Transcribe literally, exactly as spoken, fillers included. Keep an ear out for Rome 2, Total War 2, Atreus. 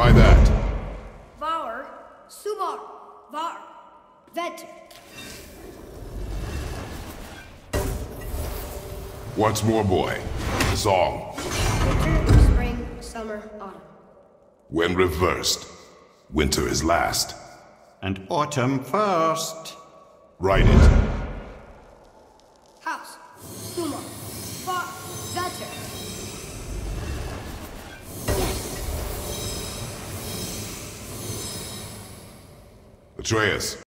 Try that. Var, Subar, Var, Vet. Once more, boy. The song. Winter, spring, summer, autumn. When reversed, winter is last. And autumn first. Write it. House, Suma, Var, Vetter. Atreus,